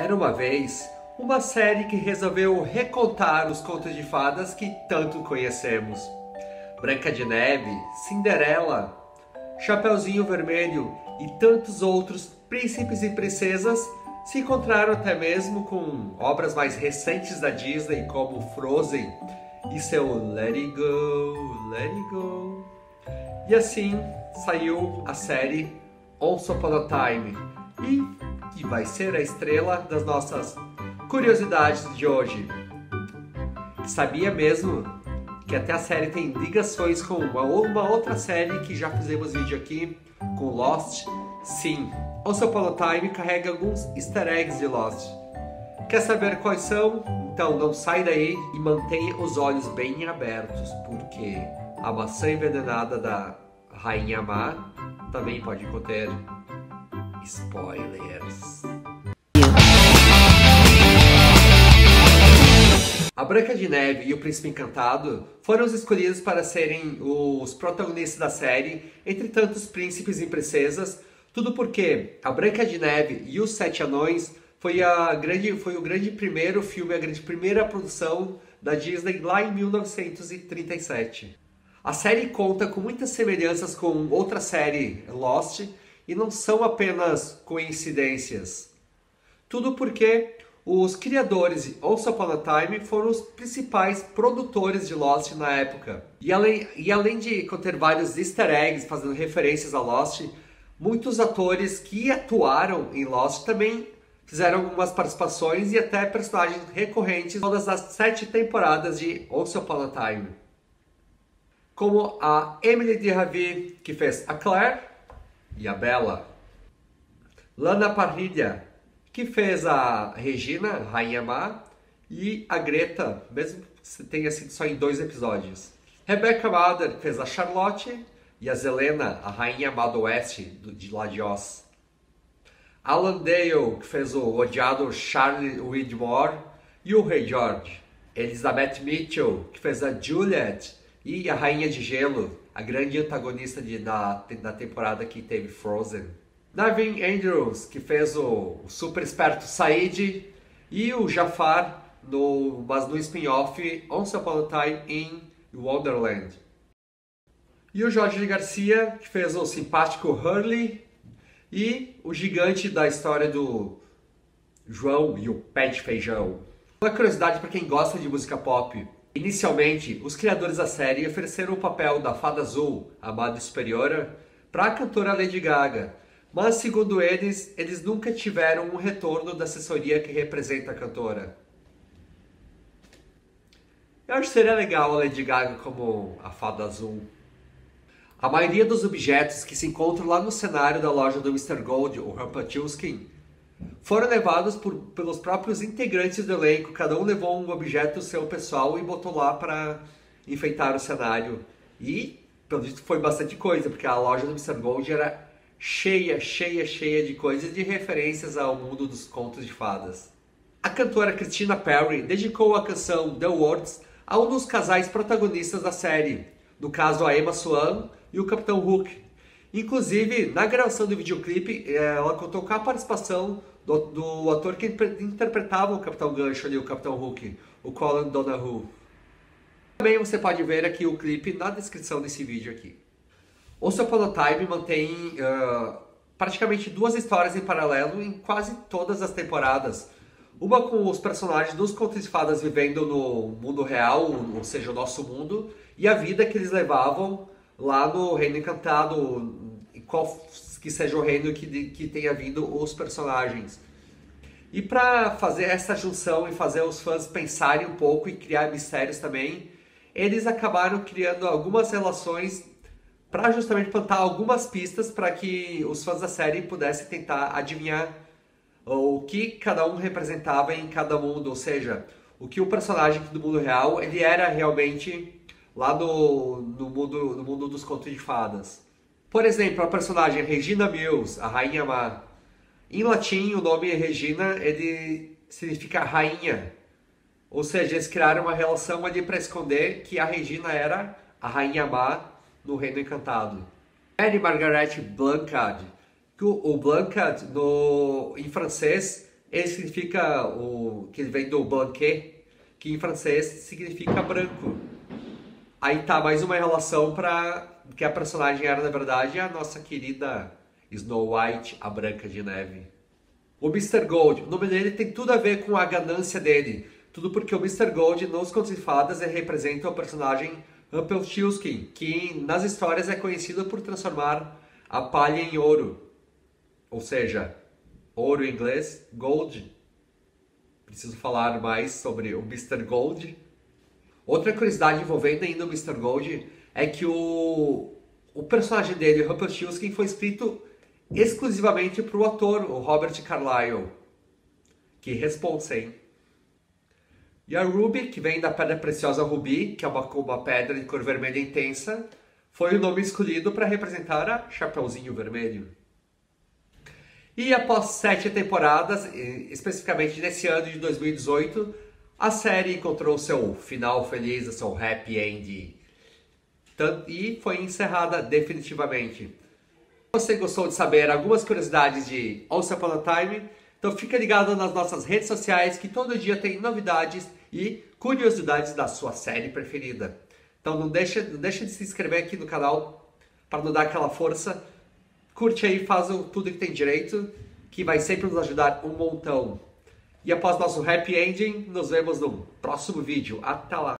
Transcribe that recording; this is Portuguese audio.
Era uma vez uma série que resolveu recontar os contos de fadas que tanto conhecemos. Branca de Neve, Cinderela, Chapeuzinho Vermelho e tantos outros príncipes e princesas se encontraram até mesmo com obras mais recentes da Disney como Frozen e seu Let It Go, Let It Go. E assim saiu a série Once Upon a Time, e que vai ser a estrela das nossas curiosidades de hoje. Sabia mesmo que até a série tem ligações com uma outra série que já fizemos vídeo aqui, com Lost? Sim, Once Upon a Time carrega alguns easter eggs de Lost. Quer saber quais são? Então não sai daí e mantenha os olhos bem abertos, porque a maçã envenenada da Rainha Má também pode conter spoilers. A Branca de Neve e o Príncipe Encantado foram os escolhidos para serem os protagonistas da série, entre tantos príncipes e princesas, tudo porque a Branca de Neve e os Sete Anões foi a grande primeira produção da Disney lá em 1937. A série conta com muitas semelhanças com outra série, Lost, e não são apenas coincidências. Tudo porque os criadores de Once Upon a Time foram os principais produtores de Lost na época. E além de conter vários easter eggs fazendo referências a Lost, muitos atores que atuaram em Lost também fizeram algumas participações e até personagens recorrentes todas as 7 temporadas de Once Upon a Time. Como a Emilie de Ravin, que fez a Claire e a Bella. Lana Parrilla, que fez a Regina, Rainha Má, e a Greta, mesmo que tenha sido só em 2 episódios. Rebecca Mather, que fez a Charlotte, e a Zelena, a Rainha Má do Oeste, de lá de Oz. Alan Dale, que fez o odiado Charlie Widmore, e o Rei George. Elizabeth Mitchell, que fez a Juliet, e a Rainha de Gelo, a grande antagonista da temporada que teve Frozen. Naveen Andrews, que fez o super esperto Said, e o Jafar, no spin-off Once Upon a Time in Wonderland. E o Jorge Garcia, que fez o simpático Hurley, e o gigante da história do João e o Pé de Feijão. Uma curiosidade para quem gosta de música pop. Inicialmente, os criadores da série ofereceram o papel da Fada Azul, a Madre Superiora, para a cantora Lady Gaga, mas, segundo eles, nunca tiveram um retorno da assessoria que representa a cantora. Eu acho que seria legal a Lady Gaga como a Fada Azul. A maioria dos objetos que se encontram lá no cenário da loja do Mr. Gold, o Rumpelstiltskin, foram levados pelos próprios integrantes do elenco. Cada um levou um objeto seu pessoal e botou lá para enfeitar o cenário. E, pelo visto, foi bastante coisa, porque a loja do Mr. Gold era cheia de coisas de referências ao mundo dos contos de fadas. A cantora Christina Perri dedicou a canção The Words a um dos casais protagonistas da série, no caso a Emma Swan e o Capitão Hook. Inclusive, na gravação do videoclipe, ela contou com a participação do ator que interpretava o Capitão Gancho ali, o Capitão Hook, o Colin Donahue. Também você pode ver aqui o clipe na descrição desse vídeo aqui. Once Upon a Time mantém praticamente 2 histórias em paralelo em quase todas as temporadas. Uma com os personagens dos contos de fadas vivendo no mundo real, ou seja, o nosso mundo, e a vida que eles levavam lá no Reino Encantado, qual que seja o reino que tenha vindo os personagens. E para fazer essa junção e fazer os fãs pensarem um pouco e criar mistérios também, eles acabaram criando algumas relações para justamente plantar algumas pistas para que os fãs da série pudessem tentar adivinhar o que cada um representava em cada mundo, ou seja, o que o personagem do mundo real ele era realmente lá no mundo dos contos de fadas. Por exemplo, a personagem Regina Mills, a Rainha Má. Em latim, o nome Regina ele significa rainha. Ou seja, eles criaram uma relação ali para esconder que a Regina era a Rainha Má no Reino Encantado. Mary Margaret Blancard. O Blancard, em francês, Ele significa que ele vem do blanquet, que em francês significa branco. Aí tá mais uma relação para que a personagem era, na verdade, a nossa querida Snow White, a Branca de Neve. O Mr. Gold, o nome dele tem tudo a ver com a ganância dele. Tudo porque o Mr. Gold, nos Contos de Fadas, representa o personagem Rumpelstiltskin, que nas histórias é conhecido por transformar a palha em ouro. Ou seja, ouro em inglês, gold. Preciso falar mais sobre o Mr. Gold. Outra curiosidade envolvendo ainda o Mr. Gold é que o personagem dele, Rumpelstiltskin, foi escrito exclusivamente para o ator, o Robert Carlyle. Que responsa, hein? E a Ruby, que vem da pedra preciosa Rubi, que é uma pedra de cor vermelha intensa, foi o nome escolhido para representar a Chapeuzinho Vermelho. E após 7 temporadas, especificamente nesse ano de 2018, a série encontrou seu final feliz, seu happy end. E foi encerrada definitivamente. Se você gostou de saber algumas curiosidades de Once Upon a Time, então fica ligado nas nossas redes sociais, que todo dia tem novidades e curiosidades da sua série preferida. Então não deixa de se inscrever aqui no canal para nos dar aquela força. Curte aí, faz tudo que tem direito, que vai sempre nos ajudar um montão. E após nosso happy ending, nos vemos no próximo vídeo. Até lá!